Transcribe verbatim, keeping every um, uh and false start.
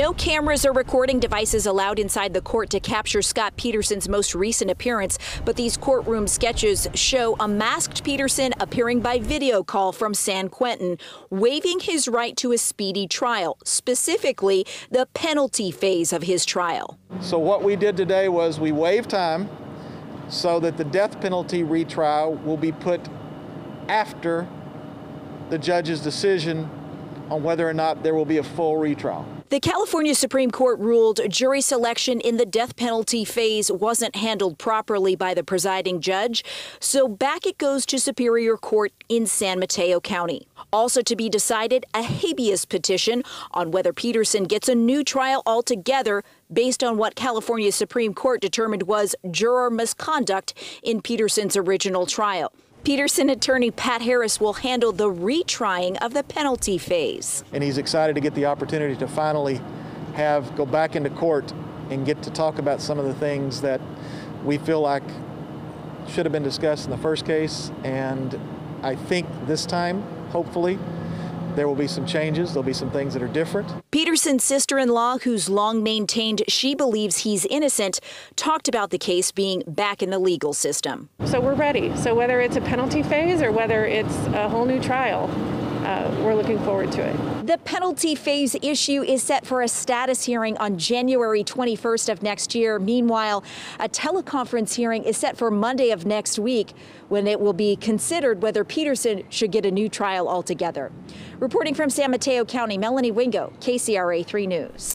No cameras or recording devices allowed inside the court to capture Scott Peterson's most recent appearance, but these courtroom sketches show a masked Peterson appearing by video call from San Quentin, waiving his right to a speedy trial, specifically the penalty phase of his trial. So what we did today was we waived time so that the death penalty retrial will be put after the judge's decision on whether or not there will be a full retrial. The California Supreme Court ruled jury selection in the death penalty phase wasn't handled properly by the presiding judge, so back it goes to Superior Court in San Mateo County. Also to be decided, a habeas petition on whether Peterson gets a new trial altogether based on what California Supreme Court determined was juror misconduct in Peterson's original trial. Peterson attorney Pat Harris will handle the retrying of the penalty phase. And he's excited to get the opportunity to finally have go back into court and get to talk about some of the things that we feel like should have been discussed in the first case. And I think this time, hopefully, there will be some changes. There'll be some things that are different. Peterson's sister-in-law, who's long maintained she believes he's innocent, talked about the case being back in the legal system. So we're ready. So whether it's a penalty phase or whether it's a whole new trial, uh, we're looking forward to it. The penalty phase issue is set for a status hearing on January twenty-first of next year. Meanwhile, a teleconference hearing is set for Monday of next week, when it will be considered whether Peterson should get a new trial altogether. Reporting from San Mateo County, Melanie Wingo, K C R A three News.